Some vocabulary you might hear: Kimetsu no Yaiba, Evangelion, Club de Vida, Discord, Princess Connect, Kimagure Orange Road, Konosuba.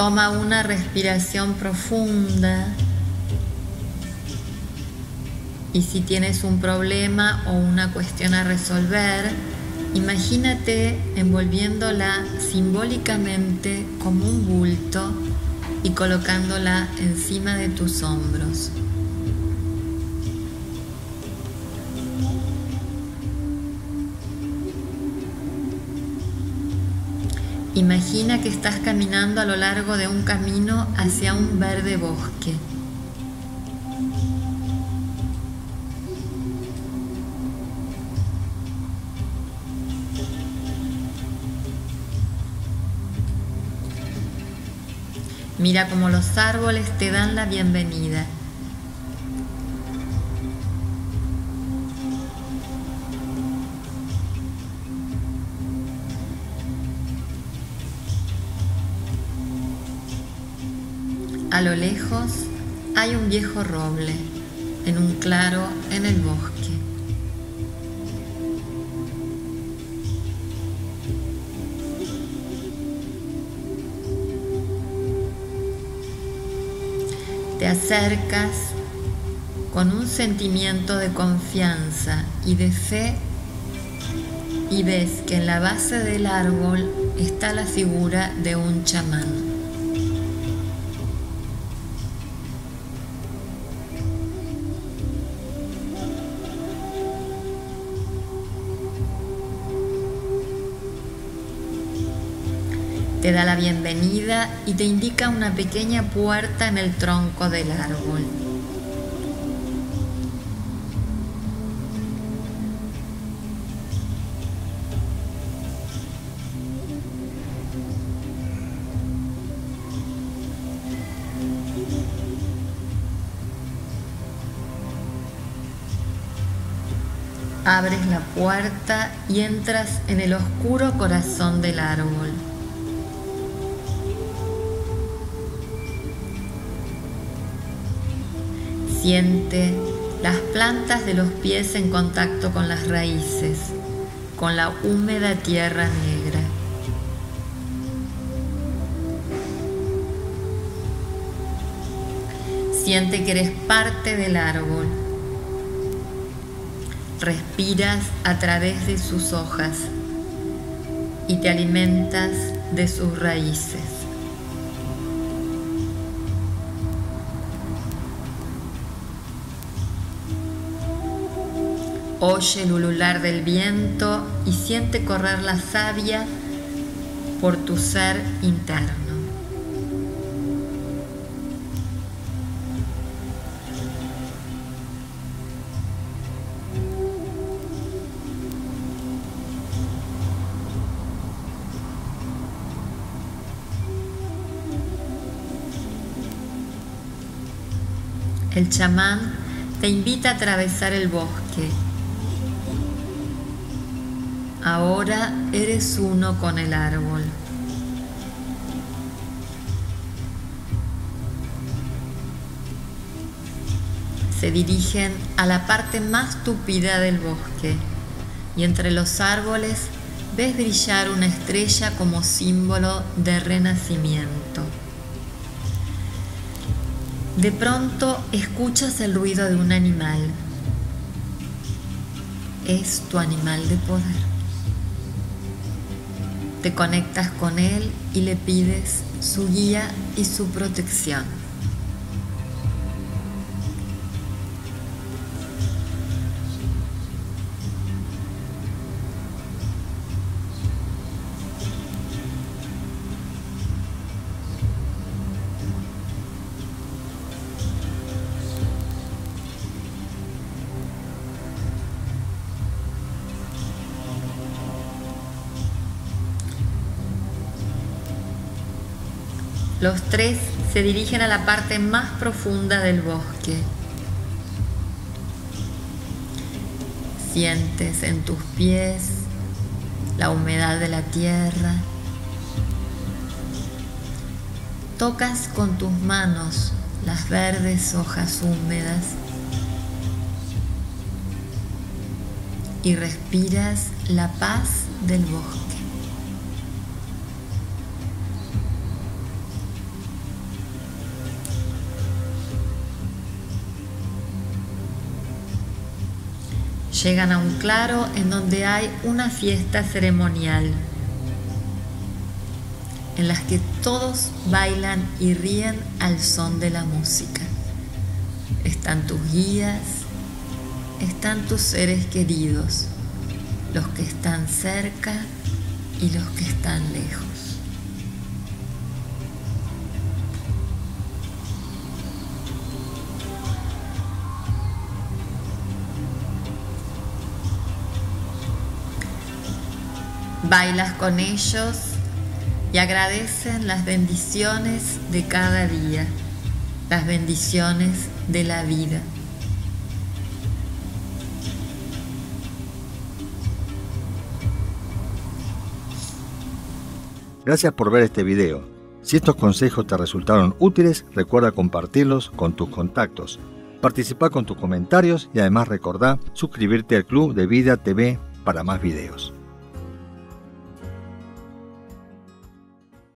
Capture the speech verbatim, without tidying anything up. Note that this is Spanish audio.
Toma una respiración profunda. Y si tienes un problema o una cuestión a resolver, imagínate envolviéndola simbólicamente como un bulto y colocándola encima de tus hombros. Imagina que estás caminando a lo largo de un camino hacia un verde bosque. Mira cómo los árboles te dan la bienvenida. A lo lejos hay un viejo roble en un claro en el bosque. Te acercas con un sentimiento de confianza y de fe y ves que en la base del árbol está la figura de un chamán. Te da la bienvenida y te indica una pequeña puerta en el tronco del árbol. Abres la puerta y entras en el oscuro corazón del árbol. Siente las plantas de los pies en contacto con las raíces, con la húmeda tierra negra. Siente que eres parte del árbol. Respiras a través de sus hojas y te alimentas de sus raíces. Oye el ulular del viento y siente correr la savia por tu ser interno. El chamán te invita a atravesar el bosque. Ahora eres uno con el árbol. Se dirigen a la parte más tupida del bosque y entre los árboles ves brillar una estrella como símbolo de renacimiento. De pronto escuchas el ruido de un animal. Es tu animal de poder. Te conectas con él y le pides su guía y su protección. Los tres se dirigen a la parte más profunda del bosque. Sientes en tus pies la humedad de la tierra. Tocas con tus manos las verdes hojas húmedas y respiras la paz del bosque. Llegan a un claro en donde hay una fiesta ceremonial, en las que todos bailan y ríen al son de la música. Están tus guías, están tus seres queridos, los que están cerca y los que están lejos. Bailas con ellos y agradecen las bendiciones de cada día, las bendiciones de la vida. Gracias por ver este video. Si estos consejos te resultaron útiles, recuerda compartirlos con tus contactos. Participa con tus comentarios y además recordá suscribirte al Club de Vida T V para más videos.